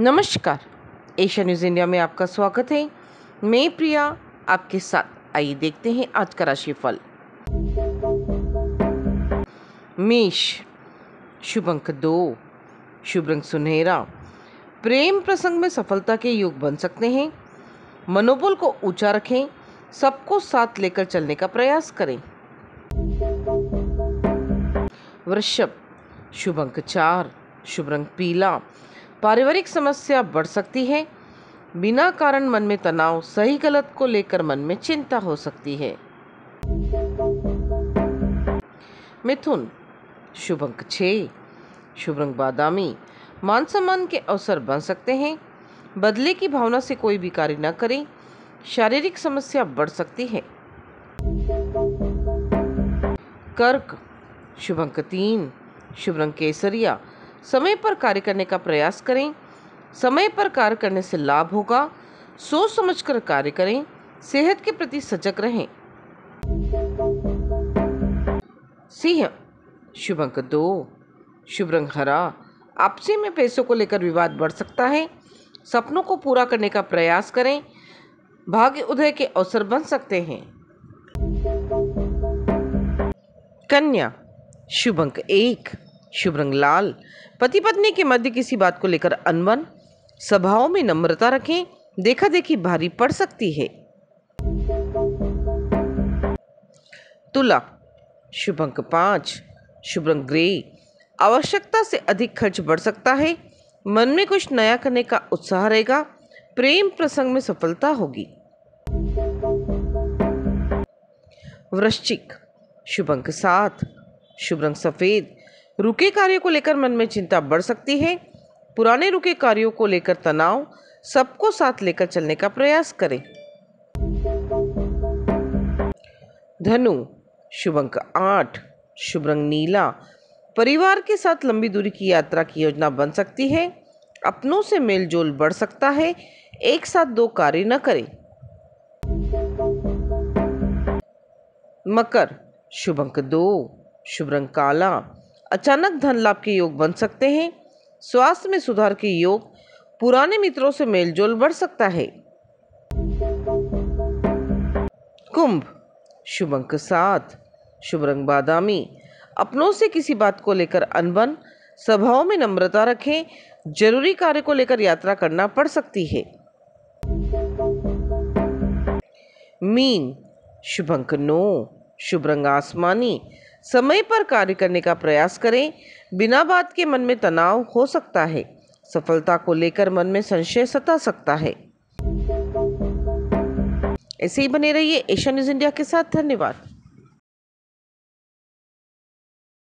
नमस्कार, Asia news India में आपका स्वागत है। मैं प्रिया आपके साथ। आइए देखते हैं आज का राशिफल। मेष, शुभ अंक 2, शुभ रंग सुनहरा। प्रेम प्रसंग में सफलता के योग बन सकते हैं। मनोबल को ऊंचा रखें, सबको साथ लेकर चलने का प्रयास करें। वृषभ, शुभ अंक 4, शुभ रंग पीला। पारिवारिक समस्या बढ़ सकती है। बिना कारण मन में तनाव, सही गलत को लेकर मन में चिंता हो सकती है। मिथुन, शुभ अंक 6, शुभ रंग बादामी। मान सम्मान के अवसर बन सकते हैं। बदले की भावना से कोई भी कार्य न करें। शारीरिक समस्या बढ़ सकती है। कर्क, शुभ अंक 3, शुभ रंग केसरिया। समय पर कार्य करने का प्रयास करें। समय पर कार्य करने से लाभ होगा। सोच समझकर कार्य करें। सेहत के प्रति सजग रहें। सिंह, शुभ अंक 2, शुभ रंग हरा। आपसी में पैसों को लेकर विवाद बढ़ सकता है। सपनों को पूरा करने का प्रयास करें। भाग्य उदय के अवसर बन सकते हैं। कन्या, शुभ अंक 1, शुभ रंग लाल। पति पत्नी के मध्य किसी बात को लेकर अनबन। सभाओं में नम्रता रखें। देखा देखी भारी पड़ सकती है। तुला, शुभ अंक 5, शुभ रंग ग्रे। आवश्यकता से अधिक खर्च बढ़ सकता है। मन में कुछ नया करने का उत्साह रहेगा। प्रेम प्रसंग में सफलता होगी। वृश्चिक, शुभ अंक 7, शुभ रंग सफेद। रुके कार्यों को लेकर मन में चिंता बढ़ सकती है। पुराने रुके कार्यों को लेकर तनाव, सबको साथ लेकर चलने का प्रयास करें। धनु, शुभ अंक 8, शुभ रंग नीला। परिवार के साथ लंबी दूरी की यात्रा की योजना बन सकती है। अपनों से मेलजोल बढ़ सकता है। एक साथ दो कार्य न करें। मकर, शुभ अंक 2, शुभ रंग काला। अचानक धन लाभ के योग बन सकते हैं। स्वास्थ्य में सुधार के योग। पुराने मित्रों से मेलजोल बढ़ सकता है। कुंभ, शुभ अंक 7, शुभ रंग बादामी। अपनों से किसी बात को लेकर अनबन। सभाओं में नम्रता रखें। जरूरी कार्य को लेकर यात्रा करना पड़ सकती है। मीन, शुभ अंक 9, शुभ रंग आसमानी। समय पर कार्य करने का प्रयास करें। बिना बात के मन में तनाव हो सकता है। सफलता को लेकर मन में संशय सता सकता है। ऐसे ही बने रहिए एशिया न्यूज़ इंडिया के साथ। धन्यवाद।